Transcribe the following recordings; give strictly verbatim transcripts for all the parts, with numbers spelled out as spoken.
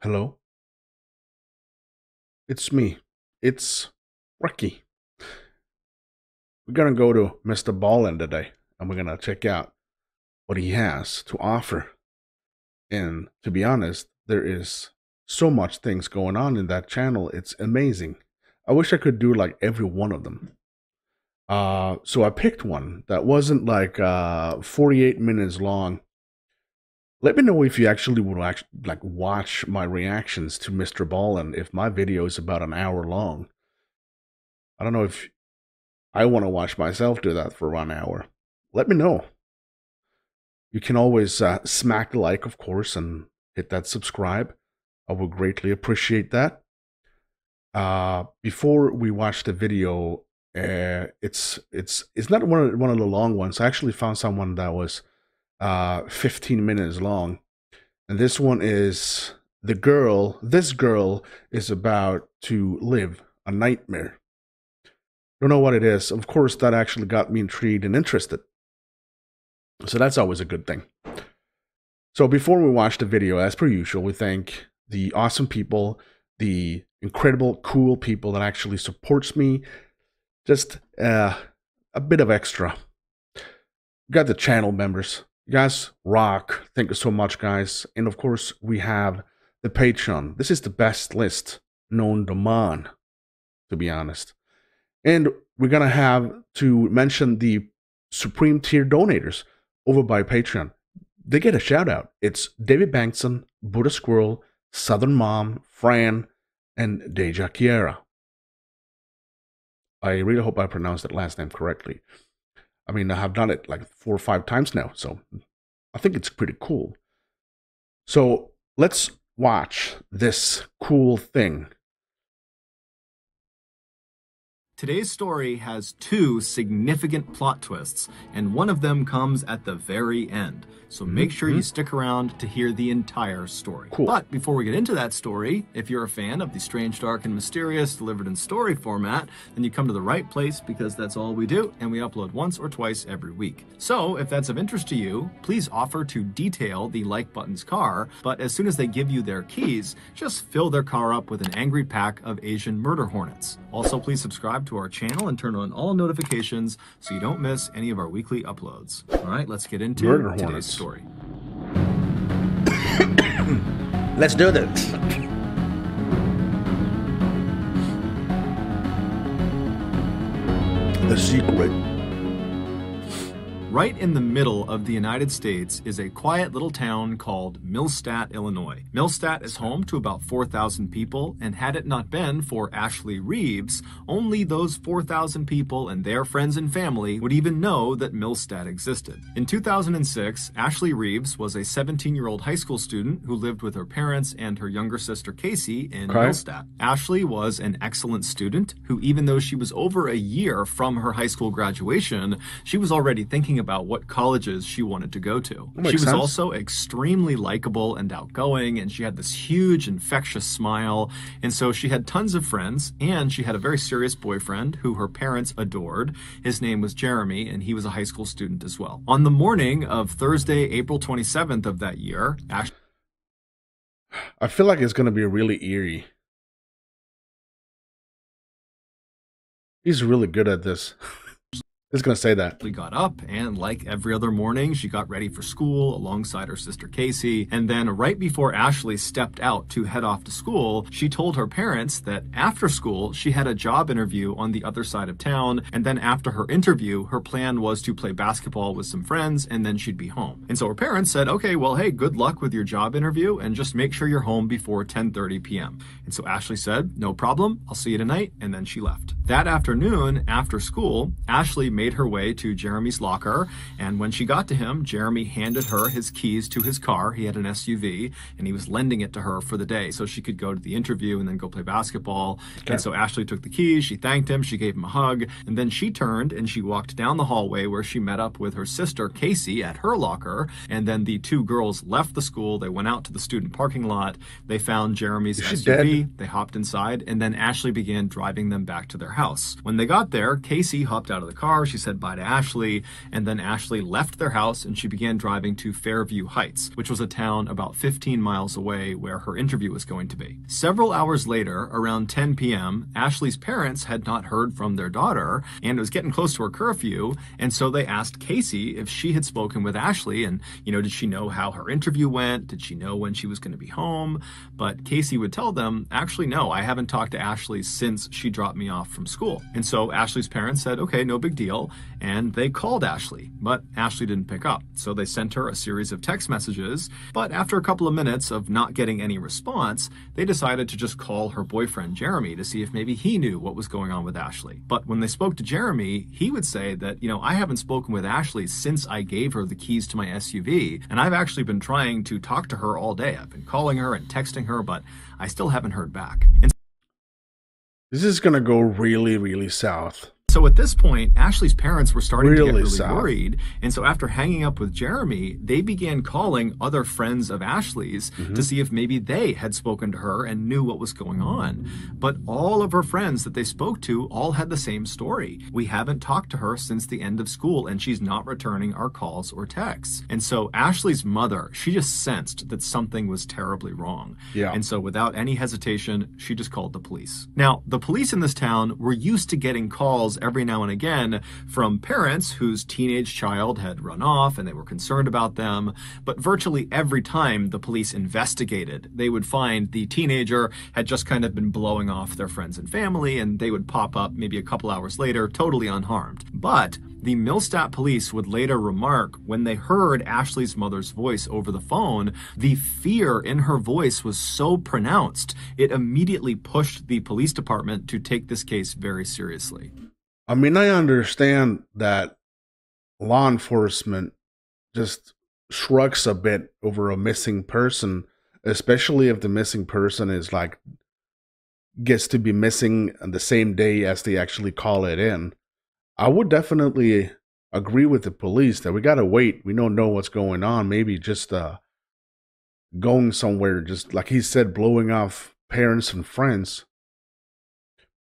Hello? It's me. It's Ricky. We're going to go to Mister Ballen today, and we're going to check out what he has to offer. And to be honest, there is so much things going on in that channel. It's amazing. I wish I could do like every one of them. Uh, so I picked one that wasn't like uh, forty-eight minutes long. Let me know if you actually would actually like watch my reactions to Mister Ballen if my video is about an hour long. I don't know if I want to watch myself do that for one hour. Let me know. You can always uh, smack like, of course, and hit that subscribe. I would greatly appreciate that. Uh, before we watch the video, uh, it's it's it's not one of, one of the long ones. I actually found someone that was uh, fifteen minutes long, and this one is the girl. This girl is about to live a nightmare. Don't know what it is. Of course, that actually got me intrigued and interested. So that's always a good thing. So before we watch the video, as per usual, we thank the awesome people, the incredible, cool people that actually supports me. Just uh, a bit of extra. We got the channel members. You guys rock. Thank you so much, guys. And of course, we have the Patreon. This is the best list known to man, to be honest. And we're going to have to mention the Supreme Tier donators over by Patreon. They get a shout out. It's David Bankson, Buddha Squirrel, Southern Mom, Fran, and Deja Kiera. I really hope I pronounced that last name correctly. I mean, I have done it like four or five times now, so I think it's pretty cool. So let's watch this cool thing. Today's story has two significant plot twists, and one of them comes at the very end. So make sure mm-hmm. you stick around to hear the entire story. Cool. But before we get into that story, if you're a fan of the strange, dark, and mysterious delivered in story format, then you come to the right place because that's all we do, and we upload once or twice every week. So if that's of interest to you, please offer to detail the like button's car, but as soon as they give you their keys, just fill their car up with an angry pack of Asian murder hornets. Also, please subscribe to to our channel and turn on all notifications so you don't miss any of our weekly uploads. All right, let's get into Murder today's hornets. Story. Let's do this. The secret. Right in the middle of the United States is a quiet little town called Millstadt, Illinois. Millstadt is home to about four thousand people, and had it not been for Ashley Reeves, only those four thousand people and their friends and family would even know that Millstadt existed. In two thousand six, Ashley Reeves was a seventeen-year-old high school student who lived with her parents and her younger sister Casey in okay. Millstadt. Ashley was an excellent student who, even though she was over a year from her high school graduation, she was already thinking about about what colleges she wanted to go to. She was sense. also extremely likable and outgoing, and she had this huge infectious smile, and so she had tons of friends, and she had a very serious boyfriend who her parents adored. His name was Jeremy, and he was a high school student as well. On the morning of Thursday, April twenty-seventh of that year, Ash I feel like it's going to be really eerie. He's really good at this. It's gonna say that. She got up, and like every other morning, she got ready for school alongside her sister Casey. And then right before Ashley stepped out to head off to school, she told her parents that after school, she had a job interview on the other side of town. And then after her interview, her plan was to play basketball with some friends, and then she'd be home. And so her parents said, okay, well, hey, good luck with your job interview, and just make sure you're home before ten thirty p m And so Ashley said, no problem, I'll see you tonight. And then she left. That afternoon, after school, Ashley made her way to Jeremy's locker, and when she got to him, Jeremy handed her his keys to his car. He had an S U V, and he was lending it to her for the day so she could go to the interview and then go play basketball. Okay. And so Ashley took the keys, she thanked him, she gave him a hug, and then she turned and she walked down the hallway where she met up with her sister Casey at her locker, and then the two girls left the school. They went out to the student parking lot, they found Jeremy's She's S U V, dead. They hopped inside, and then Ashley began driving them back to their house. When they got there, Casey hopped out of the car. she said bye to Ashley, and then Ashley left their house and she began driving to Fairview Heights, which was a town about fifteen miles away where her interview was going to be. Several hours later, around ten p m, Ashley's parents had not heard from their daughter, and it was getting close to her curfew, and so they asked Casey if she had spoken with Ashley, and, you know, did she know how her interview went? Did she know when she was going to be home? But Casey would tell them, actually, no, I haven't talked to Ashley since she dropped me off from school. And so Ashley's parents said, okay, no big deal, and they called Ashley, but Ashley didn't pick up. So they sent her a series of text messages, but after a couple of minutes of not getting any response, they decided to just call her boyfriend, Jeremy, to see if maybe he knew what was going on with Ashley. But when they spoke to Jeremy, he would say that, you know, I haven't spoken with Ashley since I gave her the keys to my S U V, and I've actually been trying to talk to her all day. I've been calling her and texting her, but I still haven't heard back. And this is going to go really, really south. So at this point, Ashley's parents were starting really to get really sad. worried. And so after hanging up with Jeremy, they began calling other friends of Ashley's mm-hmm. to see if maybe they had spoken to her and knew what was going on. But all of her friends that they spoke to all had the same story. We haven't talked to her since the end of school, and she's not returning our calls or texts. And so Ashley's mother, she just sensed that something was terribly wrong. Yeah. And so without any hesitation, she just called the police. Now, the police in this town were used to getting calls every now and again from parents whose teenage child had run off and they were concerned about them. But virtually every time the police investigated, they would find the teenager had just kind of been blowing off their friends and family, and they would pop up maybe a couple hours later, totally unharmed. But the Millstadt police would later remark, when they heard Ashley's mother's voice over the phone, the fear in her voice was so pronounced, it immediately pushed the police department to take this case very seriously. I mean, I understand that law enforcement just shrugs a bit over a missing person, especially if the missing person is like, gets to be missing on the same day as they actually call it in. I would definitely agree with the police that we gotta wait. We don't know what's going on. Maybe just uh, going somewhere, just like he said, blowing off parents and friends.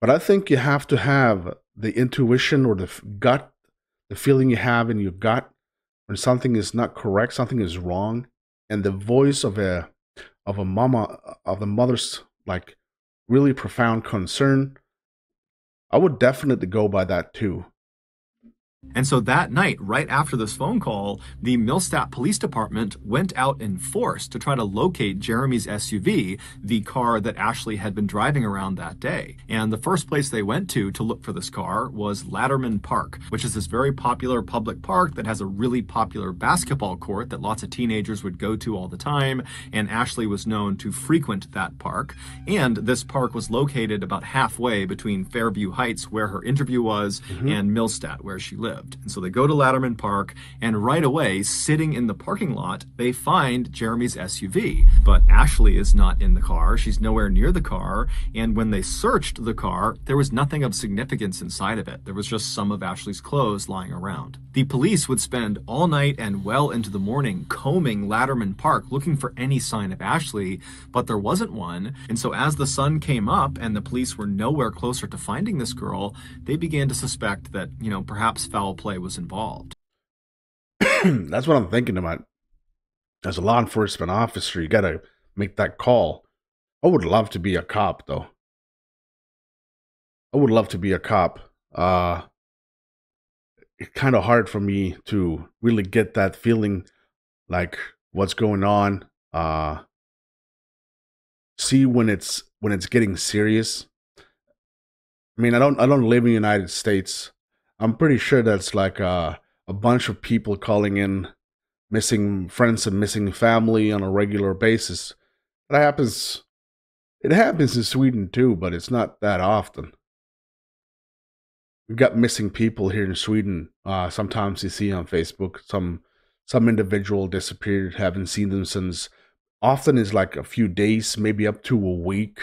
But I think you have to have the intuition or the gut, the feeling you have in your gut when something is not correct, something is wrong, and the voice of a of a mama, of the mother's like really profound concern. I would definitely go by that too. And so that night, right after this phone call, the Millstadt Police Department went out in force to try to locate Jeremy's S U V, the car that Ashley had been driving around that day. And the first place they went to to look for this car was Latterman Park, which is this very popular public park that has a really popular basketball court that lots of teenagers would go to all the time, and Ashley was known to frequent that park. And this park was located about halfway between Fairview Heights, where her interview was, mm-hmm. and Millstadt, where she lived. lived. And so they go to Latterman Park, and right away, sitting in the parking lot, they find Jeremy's S U V. But Ashley is not in the car. She's nowhere near the car. And when they searched the car, there was nothing of significance inside of it. There was just some of Ashley's clothes lying around. The police would spend all night and well into the morning combing Latterman Park, looking for any sign of Ashley, but there wasn't one. And so as the sun came up and the police were nowhere closer to finding this girl, they began to suspect that, you know, perhaps foul play was involved. That's what I'm thinking about. As a law enforcement officer, you gotta make that call. I would love to be a cop, though. I would love to be a cop. Uh, it's kind of hard for me to really get that feeling, like what's going on. Uh, see when it's when it's getting serious. I mean, I don't I don't live in the United States. I'm pretty sure that's like a, a bunch of people calling in missing friends and missing family on a regular basis. That happens. It happens in Sweden too, but it's not that often. We've got missing people here in Sweden. Uh, sometimes you see on Facebook some some individual disappeared, haven't seen them since. Often it's like a few days, maybe up to a week.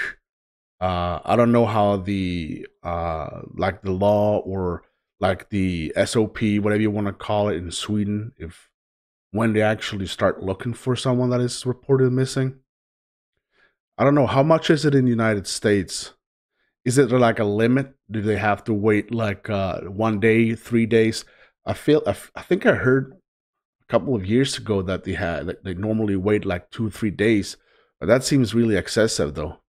Uh, I don't know how the uh, like the law or like the S O P, whatever you want to call it in Sweden, if when they actually start looking for someone that is reported missing. I don't know, how much is it in the United States? Is it like a limit? Do they have to wait like uh, one day, three days? I feel I, I think I heard a couple of years ago that they had like, they normally wait like two, three days. But that seems really excessive, though.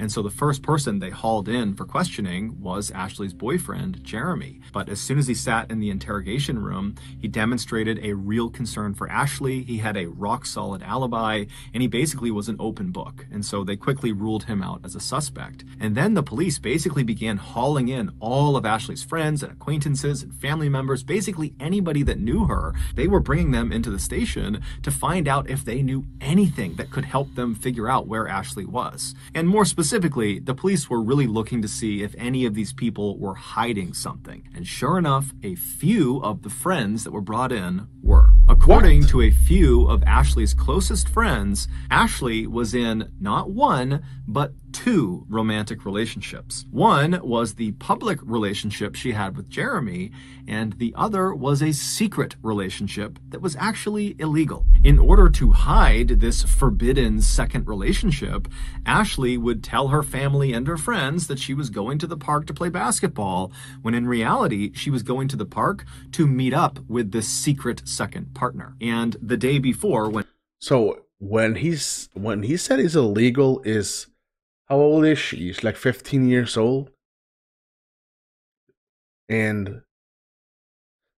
And so the first person they hauled in for questioning was Ashley's boyfriend, Jeremy. But as soon as he sat in the interrogation room, he demonstrated a real concern for Ashley. He had a rock-solid alibi, and he basically was an open book. And so they quickly ruled him out as a suspect. And then the police basically began hauling in all of Ashley's friends and acquaintances and family members, basically anybody that knew her. They were bringing them into the station to find out if they knew anything that could help them figure out where Ashley was. And more More specifically, the police were really looking to see if any of these people were hiding something. And sure enough, a few of the friends that were brought in were. According what? to a few of Ashley's closest friends, Ashley was in not one, but two romantic relationships. One was the public relationship she had with Jeremy, and the other was a secret relationship that was actually illegal. In order to hide this forbidden second relationship, Ashley would tell her family and her friends that she was going to the park to play basketball, when in reality, she was going to the park to meet up with this secret second partner. And the day before, when... So when he's when he said he's illegal is... How old is she? She's like fifteen years old. And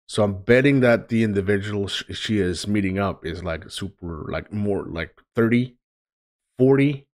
so I'm betting that the individual sh she is meeting up is like super, like more like thirty, forty.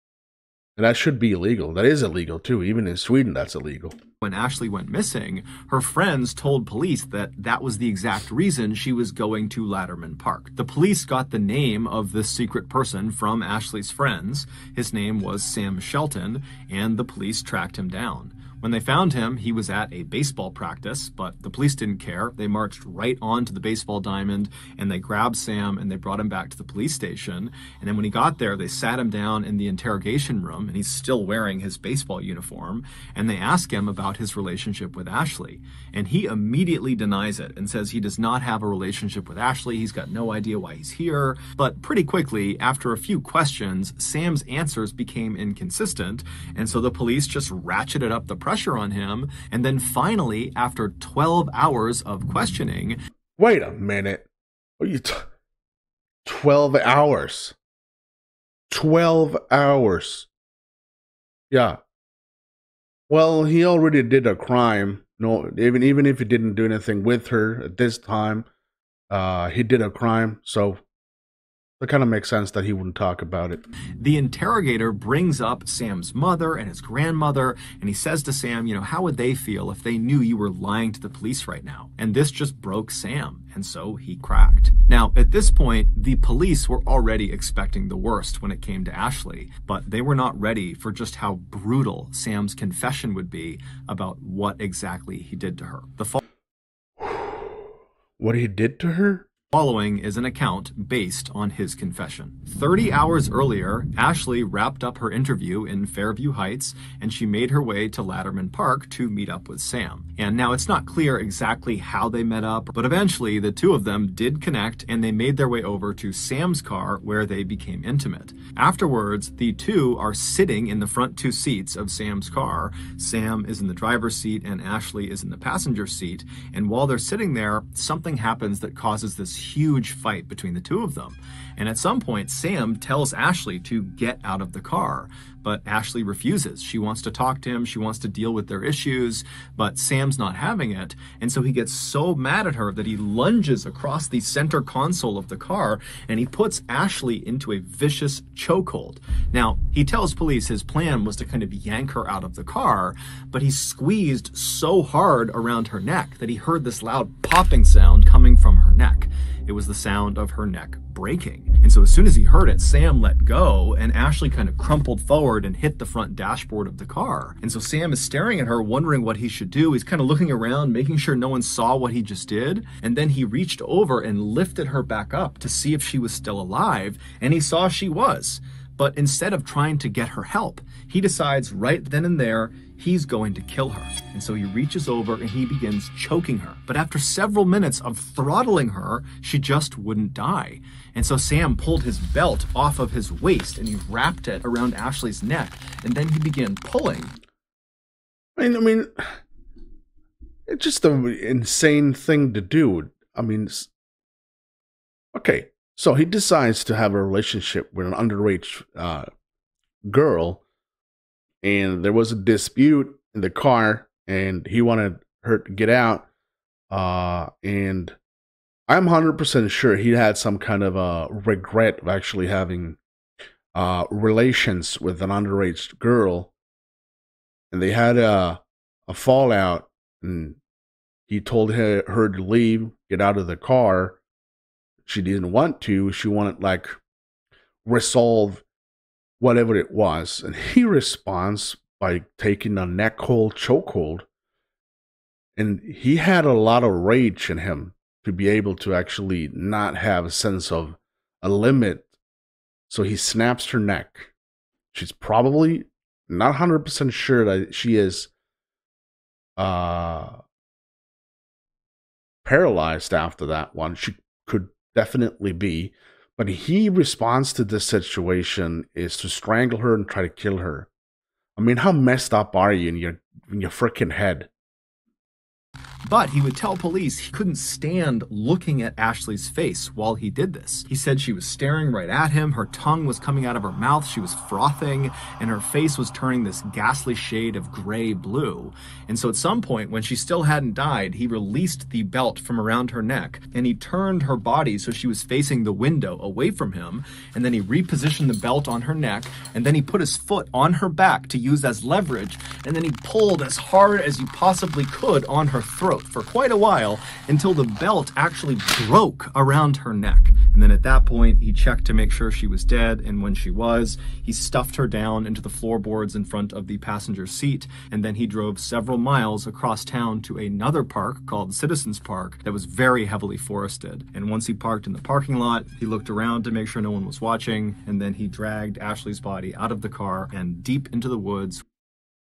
And that should be illegal. That is illegal too. Even in Sweden, that's illegal. When Ashley went missing, her friends told police that that was the exact reason she was going to Latterman Park. The police got the name of this secret person from Ashley's friends. His name was Sam Shelton, and the police tracked him down. When they found him, he was at a baseball practice, but the police didn't care. They marched right onto the baseball diamond, and they grabbed Sam, and they brought him back to the police station. And then when he got there, they sat him down in the interrogation room, and he's still wearing his baseball uniform, and they ask him about his relationship with Ashley. And he immediately denies it and says he does not have a relationship with Ashley. He's got no idea why he's here. But pretty quickly, after a few questions, Sam's answers became inconsistent, and so the police just ratcheted up the pressure on him, and then finally, after twelve hours of questioning... Wait a minute. What are you t- twelve hours. twelve hours. Yeah. Well, he already did a crime. No, even, even if he didn't do anything with her at this time, uh, he did a crime, so... That kind of makes sense that he wouldn't talk about it. The interrogator brings up Sam's mother and his grandmother, and he says to Sam, you know, how would they feel if they knew you were lying to the police right now? And this just broke Sam, and so he cracked. Now, at this point, the police were already expecting the worst when it came to Ashley, but they were not ready for just how brutal Sam's confession would be about what exactly he did to her. The fall- What he did to her? Following is an account based on his confession. thirty hours earlier, Ashley wrapped up her interview in Fairview Heights, and she made her way to Latterman Park to meet up with Sam. And now it's not clear exactly how they met up, but eventually the two of them did connect, and they made their way over to Sam's car, where they became intimate. Afterwards, the two are sitting in the front two seats of Sam's car. Sam is in the driver's seat and Ashley is in the passenger seat, and while they're sitting there, something happens that causes this huge fight between the two of them. And at some point, Sam tells Ashley to get out of the car, but Ashley refuses. She wants to talk to him, she wants to deal with their issues, but Sam's not having it. And so he gets so mad at her that he lunges across the center console of the car, and he puts Ashley into a vicious chokehold. Now, he tells police his plan was to kind of yank her out of the car, but he squeezed so hard around her neck that he heard this loud popping sound coming from her neck. It was the sound of her neck breaking. And so as soon as he heard it, Sam let go, and Ashley kind of crumpled forward and hit the front dashboard of the car. And so Sam is staring at her, wondering what he should do. He's kind of looking around, making sure no one saw what he just did. And then he reached over and lifted her back up to see if she was still alive, and he saw she was. But instead of trying to get her help, he decides right then and there he's going to kill her. And so he reaches over and he begins choking her. But after several minutes of throttling her, she just wouldn't die. And so Sam pulled his belt off of his waist and he wrapped it around Ashley's neck. And then he began pulling. I mean, I mean, it's just an insane thing to do. I mean, okay, so he decides to have a relationship with an underage uh, girl, and there was a dispute in the car, and he wanted her to get out, uh, and I'm one hundred percent sure he had some kind of a regret of actually having uh, relations with an underage girl, and they had a, a fallout, and he told her, her to leave, get out of the car. She didn't want to. She wanted, like, resolve whatever it was. And he responds by taking a neck hold, choke hold. And he had a lot of rage in him to be able to actually not have a sense of a limit. So he snaps her neck. She's probably not one hundred percent sure that she is uh, paralyzed after that one. She could definitely be. But he responds to this situation is to strangle her and try to kill her. I mean, how messed up are you in your, in your freaking head? But he would tell police he couldn't stand looking at Ashley's face while he did this. He said she was staring right at him, her tongue was coming out of her mouth, she was frothing, and her face was turning this ghastly shade of gray-blue. And so at some point, when she still hadn't died, he released the belt from around her neck, and he turned her body so she was facing the window away from him, and then he repositioned the belt on her neck, and then he put his foot on her back to use as leverage, and then he pulled as hard as he possibly could on her throat for quite a while, until the belt actually broke around her neck. And then at that point, he checked to make sure she was dead, and when she was, he stuffed her down into the floorboards in front of the passenger seat, and then he drove several miles across town to another park called Citizens Park that was very heavily forested. And once he parked in the parking lot, he looked around to make sure no one was watching, and then he dragged Ashley's body out of the car and deep into the woods.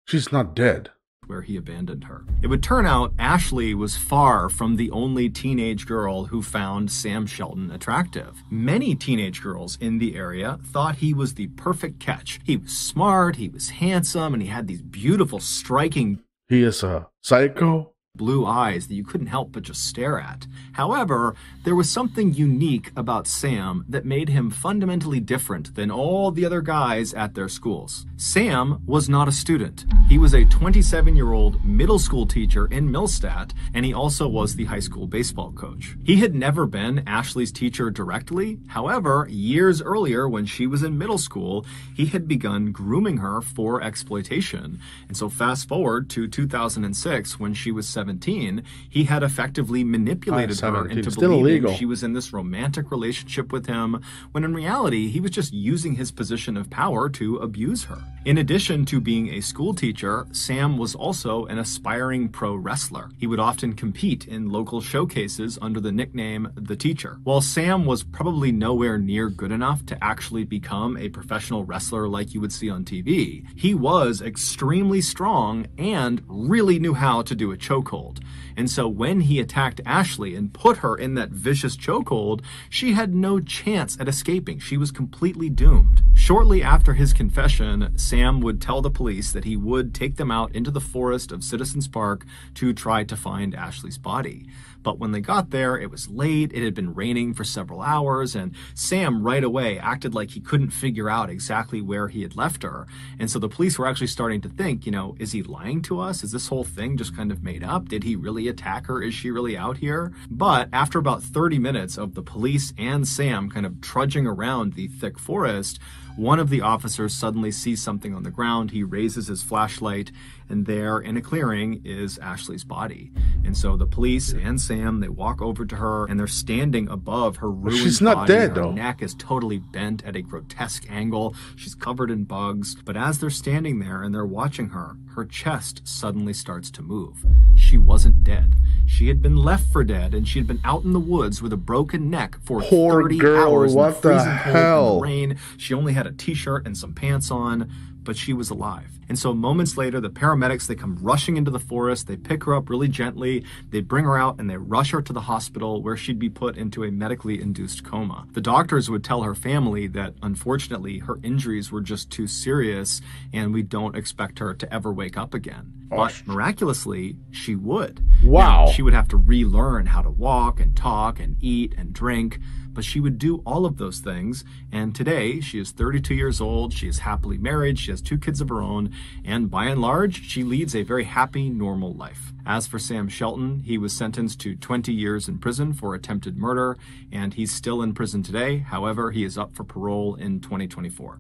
She's not dead. Where he abandoned her. It would turn out Ashley was far from the only teenage girl who found Sam Shelton attractive. Many teenage girls in the area thought he was the perfect catch. He was smart, he was handsome, and he had these beautiful, striking... He is a psycho? ...blue eyes that you couldn't help but just stare at. However, there was something unique about Sam that made him fundamentally different than all the other guys at their schools. Sam was not a student. He was a twenty-seven-year-old middle school teacher in Millstadt, and he also was the high school baseball coach. He had never been Ashley's teacher directly. However, years earlier, when she was in middle school, he had begun grooming her for exploitation. And so fast forward to two thousand six, when she was seventeen, he had effectively manipulated her into believing she was in this romantic relationship with him, when in reality, he was just using his position of power to abuse her. In addition to being a school teacher, Sam was also an aspiring pro wrestler. He would often compete in local showcases under the nickname The Teacher. While Sam was probably nowhere near good enough to actually become a professional wrestler like you would see on T V, he was extremely strong and really knew how to do a chokehold. And so when he attacked Ashley and put her in that vicious chokehold, she had no chance at escaping. She was completely doomed. Shortly after his confession, Sam would tell the police that he would take them out into the forest of Citizens Park to try to find Ashley's body. But when they got there, it was late, it had been raining for several hours, and Sam right away acted like he couldn't figure out exactly where he had left her. And so the police were actually starting to think, you know, is he lying to us? Is this whole thing just kind of made up? Did he really attack her? Is she really out here? But after about thirty minutes of the police and Sam kind of trudging around the thick forest, one of the officers suddenly sees something on the ground. He raises his flashlight, and there in a clearing is Ashley's body. And so the police and Sam, they walk over to her, and they're standing above her ruined body. She's not dead, though. Her neck is totally bent at a grotesque angle. She's covered in bugs. But as they're standing there and they're watching her, her chest suddenly starts to move. She wasn't dead. She had been left for dead, and she had been out in the woods with a broken neck for thirty hours. What the hell? In the rain. She only had a t-shirt and some pants on, but she was alive. And so moments later, the paramedics, they come rushing into the forest, they pick her up really gently, they bring her out, and they rush her to the hospital where she'd be put into a medically induced coma. The doctors would tell her family that, unfortunately, her injuries were just too serious, and we don't expect her to ever wake up again. But miraculously, she would. Wow. You know, she would have to relearn how to walk and talk and eat and drink, but she would do all of those things. And today she is thirty-two years old. She is happily married. She has two kids of her own. And by and large, she leads a very happy, normal life. As for Sam Shelton, he was sentenced to twenty years in prison for attempted murder, and he's still in prison today. However, he is up for parole in twenty twenty-four.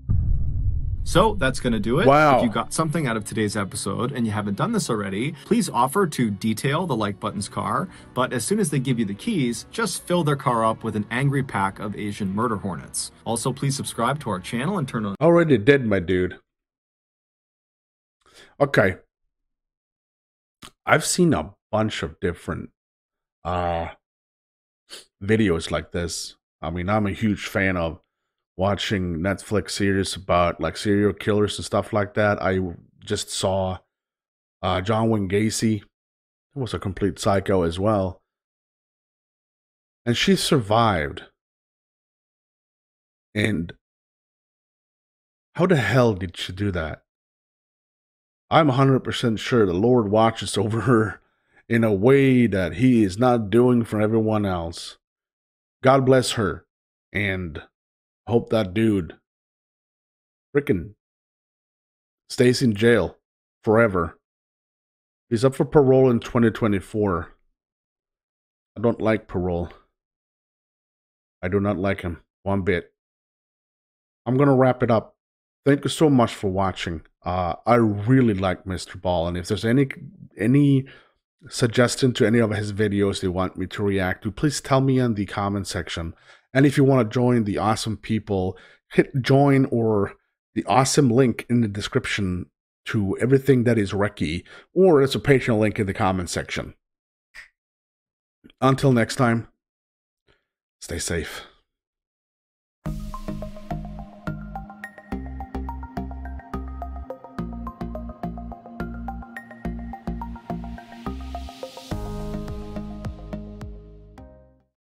So that's going to do it. Wow. If you got something out of today's episode and you haven't done this already, please offer to detail the like button's car. But as soon as they give you the keys, just fill their car up with an angry pack of Asian murder hornets. Also, please subscribe to our channel and turn on... Already did, my dude. Okay. I've seen a bunch of different uh, videos like this. I mean, I'm a huge fan of watching Netflix series about like serial killers and stuff like that. I just saw uh, John Wayne Gacy, who was a complete psycho as well. And she survived. And how the hell did she do that? I'm one hundred percent sure the Lord watches over her in a way that he is not doing for everyone else. God bless her. And hope that dude frickin' stays in jail forever. He's up for parole in twenty twenty-four. I don't like parole. I do not like him one bit. I'm gonna wrap it up. Thank you so much for watching. Uh, I really like Mister Ballen. If there's any any suggestion to any of his videos they want me to react to, please tell me in the comment section. And if you want to join the awesome people, hit join or the awesome link in the description to everything that is Recce, or it's a Patreon link in the comment section. Until next time, stay safe.